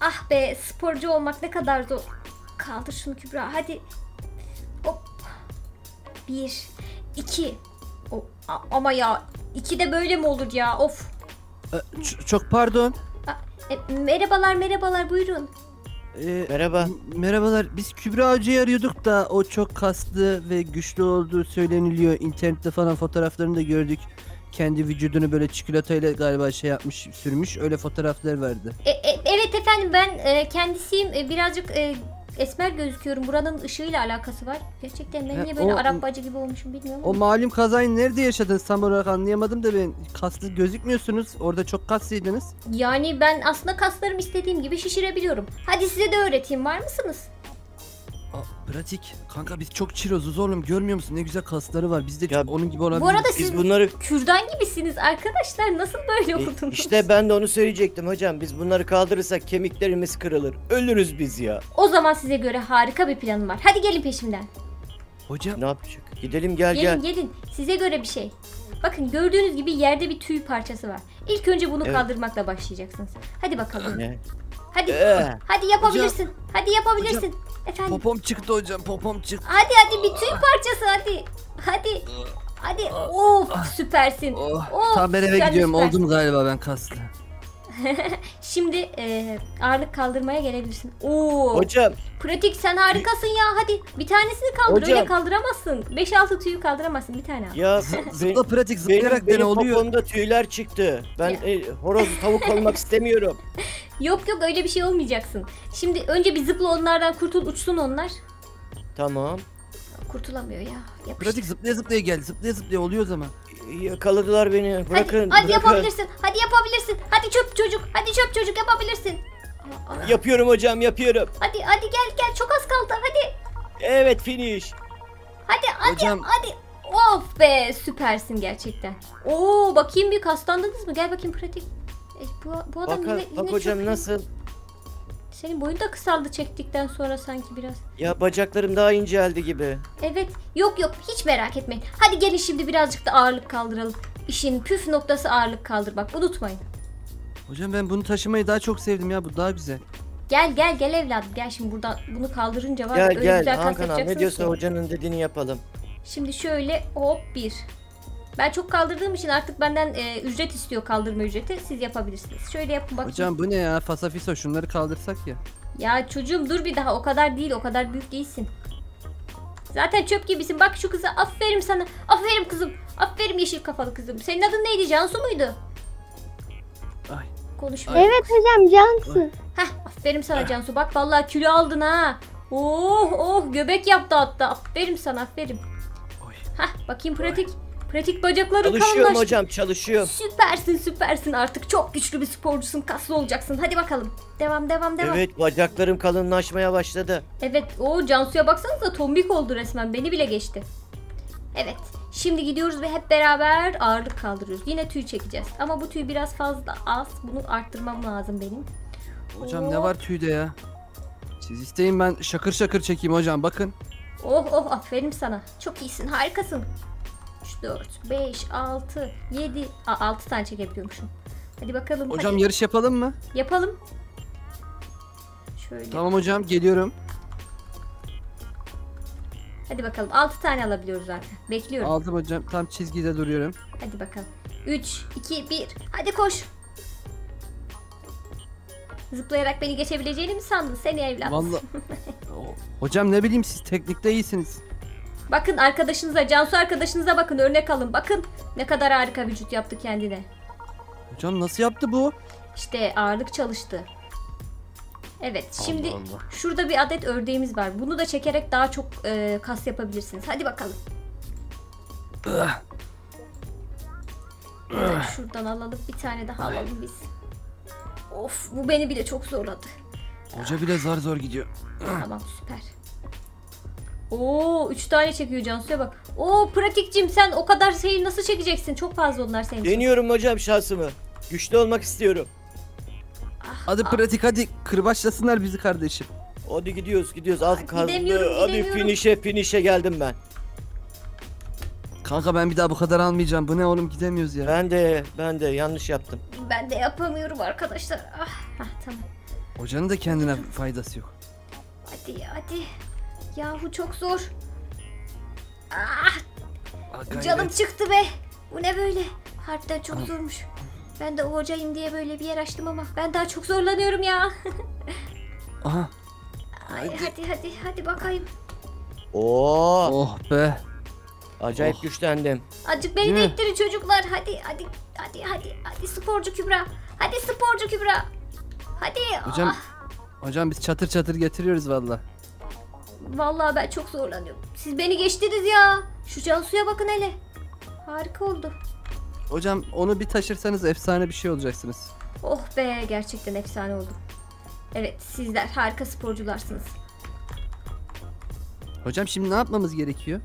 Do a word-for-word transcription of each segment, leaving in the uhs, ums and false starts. Ah be, sporcu olmak ne kadar zor. Kaldır şunu Kübra, hadi. Hop. Bir, iki. O, ama ya, iki de böyle mi olur ya? Of. Ç çok pardon. E, merhabalar, merhabalar, buyurun. E, Merhaba. Merhabalar, biz Kübra Hacı'yı arıyorduk da o çok kaslı ve güçlü olduğu söyleniliyor. İnternette falan fotoğraflarını da gördük. Kendi vücudunu böyle çikolatayla galiba şey yapmış, sürmüş, öyle fotoğraflar vardı. E, e, evet efendim, ben e, kendisiyim. E, birazcık e, esmer gözüküyorum. Buranın ışığıyla alakası var. Gerçekten ben ha, niye böyle o, Arap bacı gibi olmuşum bilmiyorum. O ama. Malum kazayı nerede yaşadınız tam olarak anlayamadım da ben. Kaslı gözükmüyorsunuz. Orada çok kaslıydınız. Yani ben aslında kaslarım istediğim gibi şişirebiliyorum. Hadi size de öğreteyim, var mısınız? Aa, pratik. Kanka biz çok çirozuz oğlum, görmüyor musun? Ne güzel kasları var. Biz de ya, onun gibi olabiliriz. Bu arada siz bunları... kürdan gibisiniz arkadaşlar. Nasıl böyle oldunuz? E, işte ben de onu söyleyecektim hocam. Biz bunları kaldırırsak kemiklerimiz kırılır. Ölürüz biz ya. O zaman size göre harika bir planım var. Hadi gelin peşimden. Hocam ne yapacak? Gidelim, gel gelin, gel. Gelin gelin. Size göre bir şey. Bakın gördüğünüz gibi yerde bir tüy parçası var. İlk önce bunu evet. kaldırmakla başlayacaksınız. Hadi bakalım. Ne? Hadi. Ee, hadi yapabilirsin. Hocam, hadi yapabilirsin. Hocam, efendim. Popom çıktı hocam, popom çıktı. Hadi hadi bir tüy parçası hadi. Hadi. Hadi. Of süpersin. Oh, of, tam ben eve gidiyorum. Süpersin. Oldum galiba ben kaslı. Şimdi e, ağırlık kaldırmaya gelebilirsin. Oo. Hocam. Pratik sen harikasın ya. Hadi bir tanesini kaldır. Hocam. Öyle kaldıramazsın. beş altı tüyü kaldıramazsın, bir tane al. Ya zıpla pratik, zıplayarak dene oluyor. Popomda tüyler çıktı. Ben e, horoz tavuk olmak istemiyorum. Yok yok, öyle bir şey olmayacaksın. Şimdi önce bir zıpla, onlardan kurtul, uçsun onlar. Tamam. Kurtulamıyor ya. Yapıştı. Pratik zıplaya zıplaya gel. Zıplaya zıplaya oluyor o zaman. Yakaladılar beni. Bırakın. Hadi, hadi bırakın. Yapabilirsin. Hadi yapabilirsin. Hadi çöp çocuk. Hadi çöp çocuk yapabilirsin. Aa, yapıyorum hocam, yapıyorum. Hadi hadi gel gel. Çok az kaldı. Hadi. Evet, finish. Hadi hadi hocam. Hadi. Of be, süpersin gerçekten. Oo, bakayım bir kaslandınız mı? Gel bakayım pratik. E, bu, bu adam bak, yine, bak yine hocam nasıl? Senin boyun da kısaldı çektikten sonra sanki biraz. Ya bacaklarım daha inceldi gibi. Evet. Yok yok, hiç merak etmeyin. Hadi gelin şimdi birazcık da ağırlık kaldıralım. İşin püf noktası ağırlık kaldırmak. Unutmayın. Hocam ben bunu taşımayı daha çok sevdim ya. Bu daha güzel. Gel gel gel evladım. Gel şimdi buradan bunu kaldırınca var. Gel öyle gel. Güzel Han Kanal ne diyorsa ki. Hocanın dediğini yapalım. Şimdi şöyle hop bir. Ben çok kaldırdığım için artık benden e, ücret istiyor, kaldırma ücreti. Siz yapabilirsiniz. Şöyle yapın bakayım. Hocam bu ne ya? Fasafiso, şunları kaldırsak ya. Ya çocuğum dur bir daha. O kadar değil. O kadar büyük değilsin. Zaten çöp gibisin. Bak şu kıza. Aferin sana. Aferin kızım. Aferin yeşil kafalı kızım. Senin adın neydi? Cansu muydu? Ay. Konuşma. Ay. Evet hocam, Cansu. Heh, aferin sana Cansu. Bak vallahi kilo aldın ha. Oh oh, göbek yaptı hatta. Aferin sana, aferin. Oy. Heh, bakayım pratik. Oy. Pratik bacakları kalınlaştı. Çalışıyorum hocam, çalışıyor. Süpersin süpersin, artık çok güçlü bir sporcusun, kaslı olacaksın. Hadi bakalım. Devam devam devam. Evet, bacaklarım kalınlaşmaya başladı. Evet, o Cansu'ya baksanıza, tombik oldu resmen, beni bile geçti. Evet, şimdi gidiyoruz ve hep beraber ağırlık kaldırıyoruz. Yine tüy çekeceğiz ama bu tüy biraz fazla az, bunu arttırmam lazım benim. Hocam oh. Ne var tüyde ya? Siz isteyin, ben şakır şakır çekeyim hocam, bakın. Oh oh, aferin sana, çok iyisin, harikasın. üç, dört, beş, altı, yedi. Aa, altı tane çekebiliyormuşum. Hadi bakalım. Hocam hadi. Yarış yapalım mı? Yapalım. Şöyle. Tamam hocam, geliyorum. Hadi bakalım, altı tane alabiliyoruz zaten. Bekliyorum. Aldım hocam, tam çizgide duruyorum. Hadi bakalım. üç, iki, bir. Hadi koş. Zıplayarak beni geçebileceğini mi sandın seni evlat? Vallahi... Hocam ne bileyim, siz teknikte iyisiniz. Bakın arkadaşınıza, Cansu arkadaşınıza bakın, örnek alın. Bakın ne kadar harika vücut yaptı kendine. Hocam nasıl yaptı bu? İşte ağırlık çalıştı. Evet, Allah şimdi Allah. Şurada bir adet ördeğimiz var. Bunu da çekerek daha çok e, kas yapabilirsiniz. Hadi bakalım. Evet, şuradan alalım, bir tane daha alalım biz. Of, bu beni bile çok zorladı. Hoca bile zar zor gidiyor. Tamam, süper. Oo, üç tane çekiyor Cansu'ya bak. Oo pratikcim, sen o kadar şeyi nasıl çekeceksin? Çok fazla onlar senin. Deniyorum için. Hocam şansımı. Güçlü olmak istiyorum. Ah, hadi ah. Pratik hadi, kırbaçlasınlar bizi kardeşim. Hadi gidiyoruz gidiyoruz. Az kaldı. Hadi finişe finişe geldim ben. Kanka ben bir daha bu kadar almayacağım. Bu ne oğlum, gidemiyoruz ya. Ben de ben de yanlış yaptım. Ben de yapamıyorum arkadaşlar. Ah, ah tamam. Hocanın da kendine faydası yok. Hadi hadi. Yahu çok zor. Ah! Aa, canım çıktı be. Bu ne böyle? Harbiden çok Aa. zormuş. Ben de o hocayım diye böyle bir yer açtım ama ben daha çok zorlanıyorum ya. Aha. Ay, hadi hadi hadi bakayım. Oo. Oh be. Acayip oh. güçlendim. Acık beni de ittirin çocuklar. Hadi hadi hadi hadi hadi sporcu Kübra. Hadi sporcu Kübra. Hadi. Hocam, ah. hocam biz çatır çatır getiriyoruz valla. Vallahi ben çok zorlanıyorum. Siz beni geçtiniz ya. Şu Cansu'ya bakın hele. Harika oldu. Hocam onu bir taşırsanız efsane bir şey olacaksınız. Oh be, gerçekten efsane oldu. Evet, sizler harika sporcularsınız. Hocam şimdi ne yapmamız gerekiyor?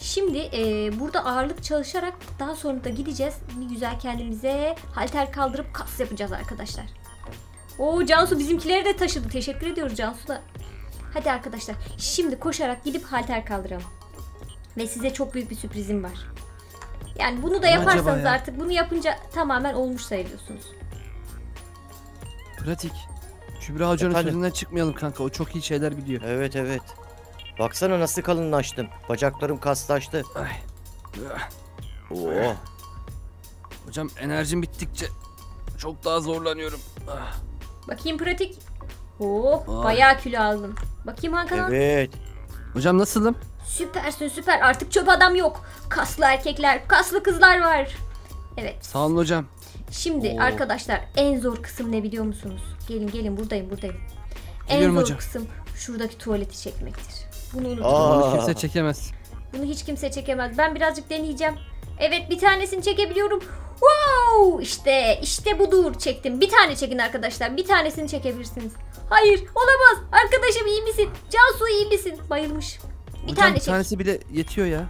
Şimdi e, burada ağırlık çalışarak daha sonra da gideceğiz. Bir güzel kendimize halter kaldırıp kas yapacağız arkadaşlar. Oo, Cansu bizimkileri de taşıdı. Teşekkür ediyoruz Cansu da. Hadi arkadaşlar şimdi koşarak gidip halter kaldıralım. Ve size çok büyük bir sürprizim var. Yani bunu da yaparsanız ya? artık bunu yapınca tamamen olmuş sayılıyorsunuz. Pratik. Kübra Hoca'nın sözünden çıkmayalım kanka. O çok iyi şeyler biliyor. Evet evet. Baksana nasıl kalınlaştım. Bacaklarım kaslaştı. Ay. Oo. Hocam enerjim bittikçe çok daha zorlanıyorum. Bakayım pratik. Oo, Ay. bayağı kilo aldım. Bakayım Han Kanal. Evet. Hocam nasılım? Süpersin süper. Artık çöp adam yok. Kaslı erkekler, kaslı kızlar var. Evet. Sağ olun hocam. Şimdi Oo. arkadaşlar en zor kısım ne biliyor musunuz? Gelin gelin buradayım buradayım. Geliyorum en zor hocam. kısım şuradaki tuvaleti çekmektir. Bunu unutmayın. Kimse çekemez. Bunu hiç kimse çekemez. Ben birazcık deneyeceğim. Evet, bir tanesini çekebiliyorum. Wow! İşte işte budur, çektim. Bir tane çekin arkadaşlar. Bir tanesini çekebilirsiniz. Hayır, olamaz. Arkadaşım iyi misin? Cansu iyi misin? Bayılmış. Bir Hocam, tane bir tanesi bile yetiyor ya.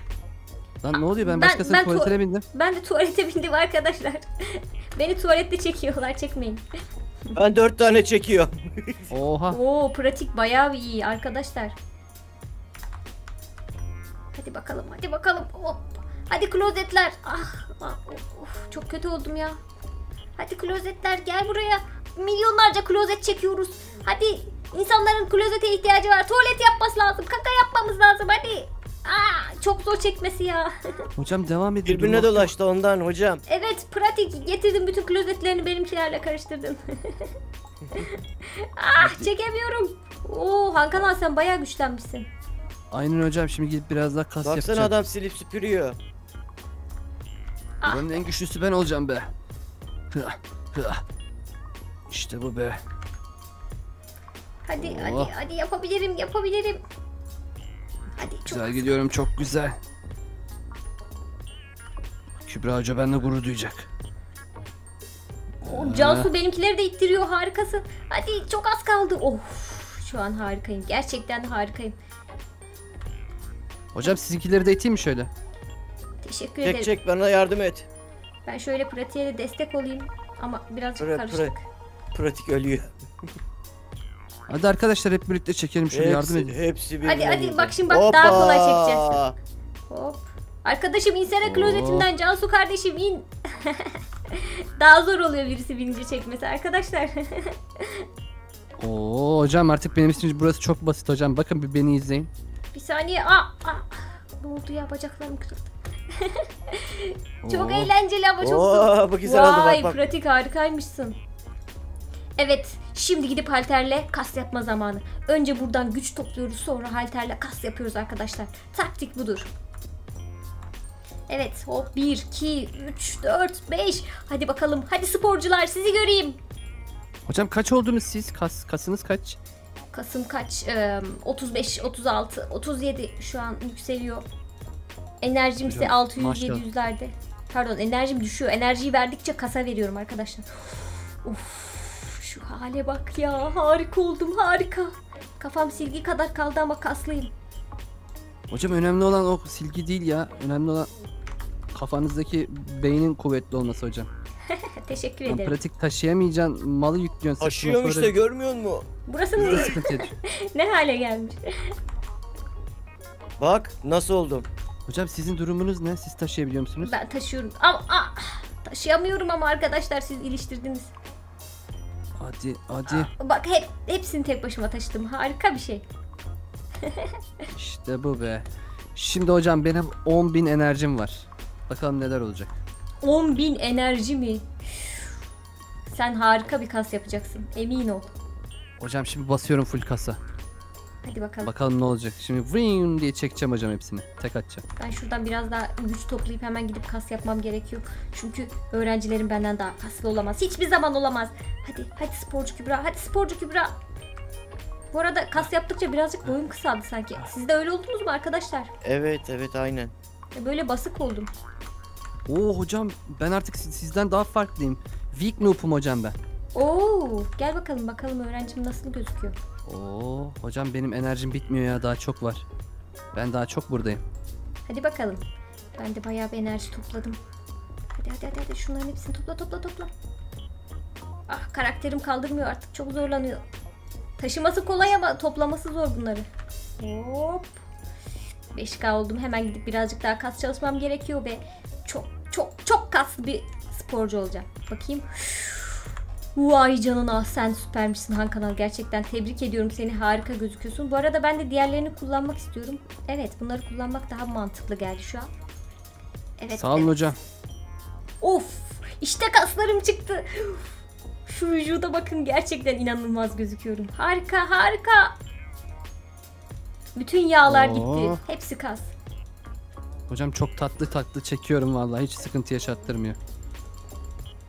Lan Aa, ne oluyor ben, ben başkasının ben tuvaletine bindim. Ben de tuvalete bindim arkadaşlar. Beni tuvalette çekiyorlar, çekmeyin. Ben dört tane çekiyor. Oha. Oo, pratik bayağı iyi arkadaşlar. Hadi bakalım hadi bakalım. Hop. Hadi klozetler. Ah, ah of, çok kötü oldum ya. Hadi klozetler gel buraya. Milyonlarca klozet çekiyoruz. Hadi. İnsanların klozete ihtiyacı var. Tuvalet yapması lazım. Kaka yapmamız lazım. Hadi. Aa, çok zor çekmesi ya. Hocam devam edin. Birbirine dolaştı ondan hocam. Evet, pratik. Getirdim bütün klozetlerini, benimkilerle karıştırdım. Ah, çekemiyorum. Oo, Han Kanal sen bayağı güçlenmişsin. Aynen hocam, şimdi gidip biraz daha kas Baksana yapacağım. Baksana adam silip süpürüyor. Ah. Benim en güçlüsü ben olacağım be. İşte bu be. Hadi, oh. hadi, hadi yapabilirim, yapabilirim. Hadi çok güzel gidiyorum, çok güzel. Kübra Hoca benimle gurur duyacak. Oh, Cansu benimkileri de ittiriyor, harikasın. Hadi çok az kaldı. Of, şu an harikayım, gerçekten harikayım. Hocam sizinkileri de iteyim mi şöyle? Teşekkür ederim. Çek çek, bana yardım et. Ben şöyle pratiğe de destek olayım ama birazcık pra karıştık. Pra pratik ölüyor. Hadi arkadaşlar hep birlikte çekelim şunu, yardım edin. Hepsi bir. Hadi hadi bak şimdi bak Hoppa. daha kolay çekeceğiz. Hop. Arkadaşım insene klozetinden, Cansu kardeşim in. Daha zor oluyor birisi binince çekmesi arkadaşlar. Oo hocam artık benim için burası çok basit hocam. Bakın bir beni izleyin. Bir saniye. Aa, aa. Ne oldu ya, bacaklarım kırıldı. Çok Oo. eğlenceli ama çok zor. Vay bak, bak. pratik harikaymışsın. Evet, şimdi gidip halterle kas yapma zamanı. Önce buradan güç topluyoruz, sonra halterle kas yapıyoruz arkadaşlar. Taktik budur. Evet, hop bir, iki, üç, dört, beş. Hadi bakalım, hadi sporcular sizi göreyim. Hocam kaç oldunuz siz? Kas, kasınız kaç? Kasım kaç? Ee, otuz beş, otuz altı, otuz yedi şu an yükseliyor. Enerjim ise altı yüz yedi yüzlerde. Pardon, enerjim düşüyor. Enerjiyi verdikçe kasa veriyorum arkadaşlar. Of. Şu hale bak ya, harika oldum, harika. Kafam silgi kadar kaldı ama kaslıyım. Hocam önemli olan o silgi değil ya, önemli olan kafanızdaki beynin kuvvetli olması hocam. Teşekkür ederim. Pratik taşıyamayacaksın, malı yüklüyorsun. Taşıyorum işte, görmüyor musun? Burası mı? Ne hale gelmiş. Bak nasıl oldum. Hocam sizin durumunuz ne, siz taşıyabiliyor musunuz? Ben taşıyorum ama ah, taşıyamıyorum ama arkadaşlar siz iliştirdiniz. Hadi hadi. Aa, bak hep hepsini tek başıma taşıdım. Harika bir şey. İşte bu be. Şimdi hocam benim on bin enerjim var. Bakalım neler olacak. on bin enerji mi? Sen harika bir kas yapacaksın. Emin ol. Hocam şimdi basıyorum full kasa. Hadi bakalım. Bakalım ne olacak. Şimdi vim diye çekeceğim hocam hepsini. Tek atacağım. Ben şuradan biraz daha güç toplayıp hemen gidip kas yapmam gerekiyor. Çünkü öğrencilerim benden daha kaslı olamaz. Hiçbir zaman olamaz. Hadi hadi sporcu Kübra. Hadi sporcu Kübra. Bu arada kas yaptıkça birazcık boyum kısaldı sanki. Siz de öyle oldunuz mu arkadaşlar? Evet evet aynen. Böyle basık oldum. Oo hocam ben artık sizden daha farklıyım. Weak noob'um hocam ben. Oo gel bakalım bakalım öğrencim nasıl gözüküyor. Oo hocam benim enerjim bitmiyor ya, daha çok var. Ben daha çok buradayım. Hadi bakalım. Ben de bayağı bir enerji topladım. Hadi hadi hadi, hadi. Şunların hepsini topla topla topla. Ah karakterim kaldırmıyor artık, çok zorlanıyor. Taşıması kolay ama toplaması zor bunları. Hop. beş K oldum, hemen gidip birazcık daha kas çalışmam gerekiyor ve çok çok çok kaslı bir sporcu olacağım. Bakayım. Vay canına, sen süpermişsin Han Kanal, gerçekten tebrik ediyorum seni, harika gözüküyorsun. Bu arada ben de diğerlerini kullanmak istiyorum. Evet bunları kullanmak daha mantıklı geldi şu an. Evet. Sağ olun evet. Hocam. Of işte kaslarım çıktı. Şu vücuda bakın, gerçekten inanılmaz gözüküyorum. Harika harika. Bütün yağlar Oo. gitti. Hepsi kas. Hocam çok tatlı tatlı çekiyorum vallahi, hiç sıkıntı yaşattırmıyor.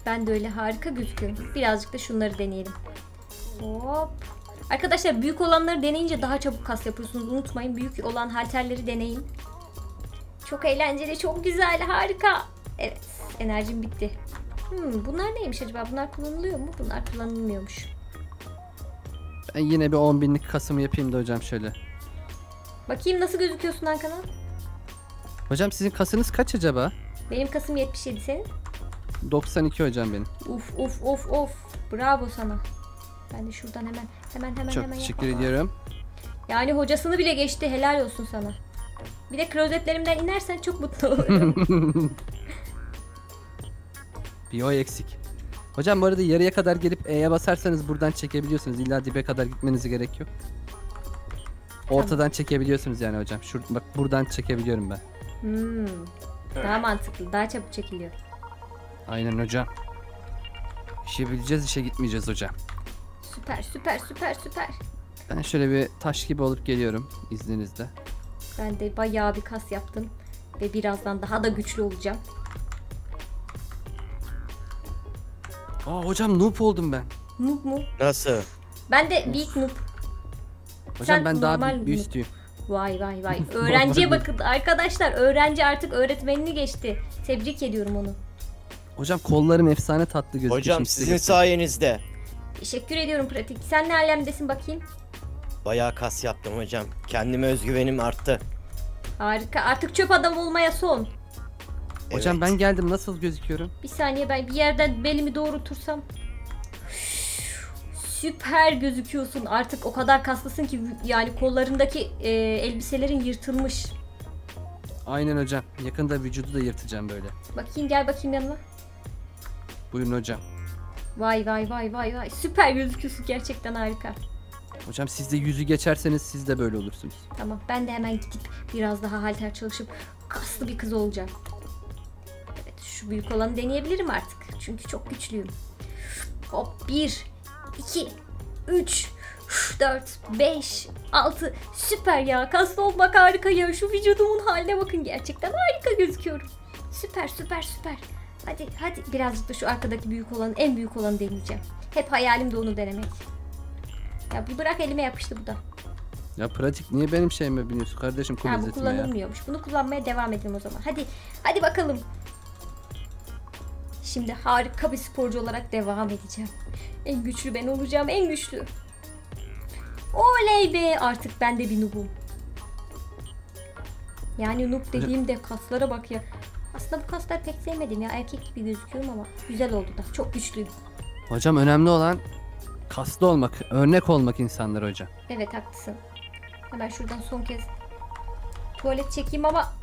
Ben de öyle harika gözüküyorum. Birazcık da şunları deneyelim. Hop. Arkadaşlar büyük olanları deneyince daha çabuk kas yapıyorsunuz. Unutmayın, büyük olan halterleri deneyin. Çok eğlenceli, çok güzel, harika. Evet, enerjim bitti. Hmm, bunlar neymiş acaba? Bunlar kullanılıyor mu? Bunlar kullanılmıyormuş. Ben yine bir on binlik kasımı yapayım da hocam şöyle. Bakayım nasıl gözüküyorsun Han Kanal? Hocam sizin kasınız kaç acaba? Benim kasım yetmiş yedi, senin? doksan iki hocam benim. Of of of of. Bravo sana. Ben de şuradan hemen hemen hemen Çok hemen teşekkür yapalım. ediyorum. Yani hocasını bile geçti. Helal olsun sana. Bir de klozetlerimden inersen çok mutlu olurum. Bir o eksik. Hocam bu arada yarıya kadar gelip E'ye basarsanız buradan çekebiliyorsunuz. İlla dibe kadar gitmenize gerek yok. Ortadan tamam. çekebiliyorsunuz yani hocam. Şur bak buradan çekebiliyorum ben. Hmm. Daha mantıklı. Daha çabuk çekiliyor. Aynen hocam. İşe bileceğiz, işe gitmeyeceğiz hocam. Süper süper süper süper. Ben şöyle bir taş gibi olup geliyorum izninizle. Ben de bayağı bir kas yaptım ve birazdan daha da güçlü olacağım. Aa hocam noob oldum ben. Noob mu? Nasıl? Ben de big noob. Hocam Sen ben daha bir, bir üstüyüm. Vay vay vay. Öğrenciye bakın arkadaşlar, öğrenci artık öğretmenini geçti. Tebrik ediyorum onu. Hocam kollarım efsane tatlı gözüküyor. Hocam sizin geçtim. sayenizde. Teşekkür ediyorum pratik. Sen ne alemdesin bakayım? Bayağı kas yaptım hocam. Kendime özgüvenim arttı. Harika. Artık çöp adam olmaya son. Evet. Hocam ben geldim. Nasıl gözüküyorum? Bir saniye, ben bir yerden belimi doğrultursam. Süper gözüküyorsun. Artık o kadar kaslısın ki yani kollarındaki e, elbiselerin yırtılmış. Aynen hocam. Yakında vücudu da yırtacağım böyle. Bakayım, gel bakayım yanıma. Buyurun hocam. Vay vay vay vay vay. Süper gözüküyorsun, gerçekten harika. Hocam siz de yüzü geçerseniz siz de böyle olursunuz. Tamam, ben de hemen gidip biraz daha halter çalışıp kaslı bir kız olacağım. Evet, şu büyük olanı deneyebilirim artık. Çünkü çok güçlüyüm. Hop bir, iki, üç, dört, beş, altı. Süper ya, kaslı olmak harika ya. Şu vücudumun haline bakın, gerçekten harika gözüküyorum. Süper süper süper. Hadi hadi birazcık da şu arkadaki büyük olan, en büyük olanı deneyeceğim. Hep hayalim de onu denemek. Ya bu bırak, elime yapıştı bu da. Ya pratik, niye benim şeyime biniyorsun kardeşim? Ha, bu kullanılmıyormuş. Ya. Bunu kullanmaya devam edelim o zaman. Hadi hadi bakalım. Şimdi harika bir sporcu olarak devam edeceğim. En güçlü ben olacağım, en güçlü. Oley be, artık ben de bir noob'um. Yani noob dediğimde kaslara bak ya. Aslında bu kasları pek sevmedim ya, erkek gibi gözüküyorum ama güzel oldu da, çok güçlüyüm. Hocam önemli olan kaslı olmak, örnek olmak insanlara hocam. Evet haklısın. Hemen şuradan son kez tuvalet çekeyim ama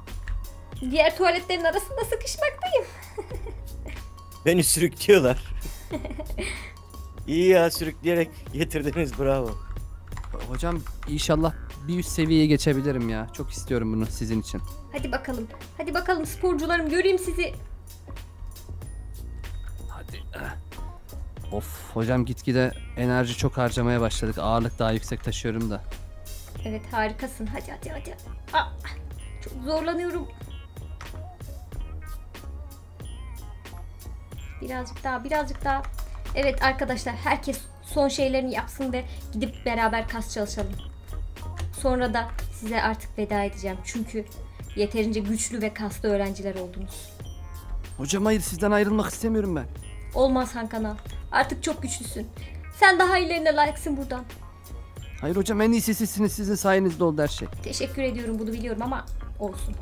diğer tuvaletlerin arasında sıkışmaktayım. Beni sürüklüyorlar. İyi ya, sürükleyerek getirdiniz, bravo. Hocam inşallah bir üst seviyeye geçebilirim ya. Çok istiyorum bunu sizin için. Hadi bakalım. Hadi bakalım sporcularım, göreyim sizi. Hadi. Of hocam, gitgide enerji çok harcamaya başladık. Ağırlık daha yüksek taşıyorum da. Evet harikasın. Hadi hadi hadi. Aa, çok zorlanıyorum. Birazcık daha, birazcık daha. Evet arkadaşlar, herkes son şeylerini yapsın ve gidip beraber kas çalışalım. Sonra da size artık veda edeceğim. Çünkü yeterince güçlü ve kaslı öğrenciler oldunuz. Hocam hayır, sizden ayrılmak istemiyorum ben. Olmaz Han Kanal. Artık çok güçlüsün. Sen daha ilerine layıksın buradan. Hayır hocam, en iyisi sizsiniz. Sizin sayenizde oldu her şey. Teşekkür ediyorum, bunu biliyorum ama olsun.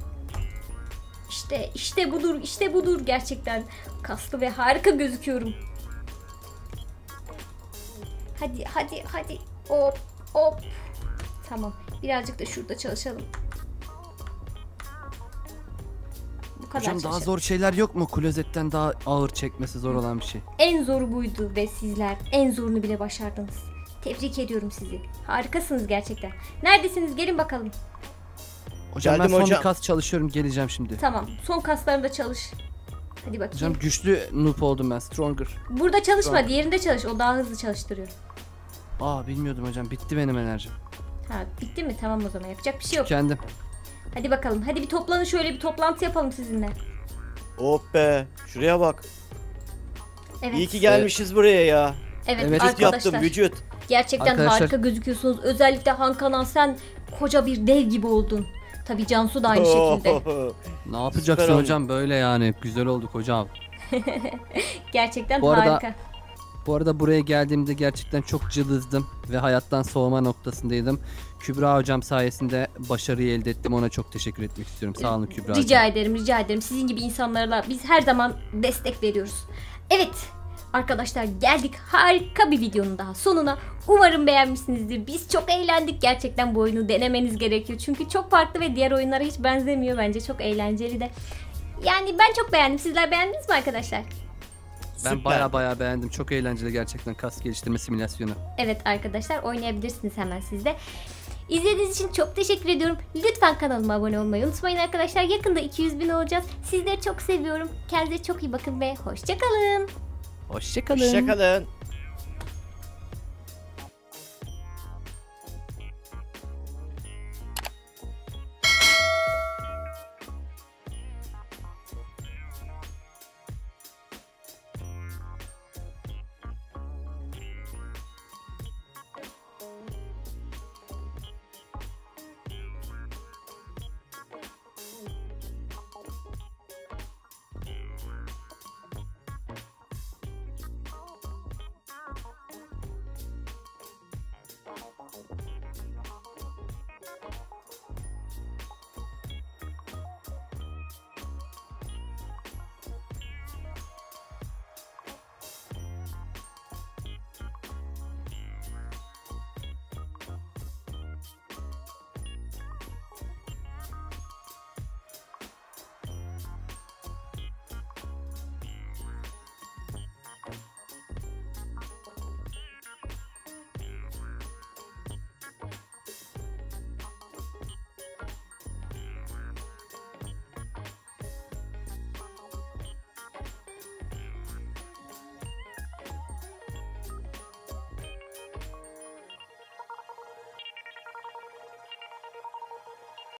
İşte, işte budur, işte budur. Gerçekten kaslı ve harika gözüküyorum. Hadi, hadi, hadi. Hop, hop. Tamam. Birazcık da şurada çalışalım. Bu kadar. Hocam çalışalım. Daha zor şeyler yok mu? Klozetten daha ağır, çekmesi zor olan bir şey. En zoru buydu ve sizler en zorunu bile başardınız. Tebrik ediyorum sizi. Harikasınız gerçekten. Neredesiniz? Gelin bakalım. Hocam geldim ben son hocam. Bir kas çalışıyorum. Geleceğim şimdi. Tamam. Son kaslarında çalış. Hadi bakayım. Hocam güçlü noob oldum ben. Stronger. Burada çalışma. Stronger. Diğerinde çalış. O daha hızlı çalıştırıyor. Aa bilmiyordum hocam. Bitti benim enerjim. Ha bitti mi? Tamam o zaman. Yapacak bir şey yok. Kendim. Hadi bakalım. Hadi bir toplanın. Şöyle bir toplantı yapalım sizinle. Oh be. Şuraya bak. Evet. İyi ki gelmişiz evet. Buraya ya. Evet, evet. Arkadaşlar. Yaptım, vücut. Gerçekten arkadaşlar. Harika gözüküyorsunuz. Özellikle Han Kanal, sen koca bir dev gibi oldun. Tabii Cansu da aynı şekilde. Ne yapacaksın süper hocam böyle yani? Güzel olduk hocam. Gerçekten bu harika. Arada, bu arada buraya geldiğimde gerçekten çok cılızdım ve hayattan soğuma noktasındaydım. Kübra hocam sayesinde başarıyı elde ettim. Ona çok teşekkür etmek istiyorum. Sağ olun Kübra hocam. Rica ederim, rica ederim. Sizin gibi insanlarla biz her zaman destek veriyoruz. Evet arkadaşlar, geldik harika bir videonun daha sonuna. Umarım beğenmişsinizdir. Biz çok eğlendik. Gerçekten bu oyunu denemeniz gerekiyor. Çünkü çok farklı ve diğer oyunlara hiç benzemiyor. Bence çok eğlenceli de. Yani ben çok beğendim. Sizler beğendiniz mi arkadaşlar? Ben baya baya beğendim. Çok eğlenceli gerçekten, kas geliştirme simülasyonu. Evet arkadaşlar, oynayabilirsiniz hemen siz de. İzlediğiniz için çok teşekkür ediyorum. Lütfen kanalıma abone olmayı unutmayın arkadaşlar. Yakında iki yüz bin olacağız. Sizleri çok seviyorum. Kendinize çok iyi bakın ve hoşça kalın. Hoşça kalın. Hoşça kalın.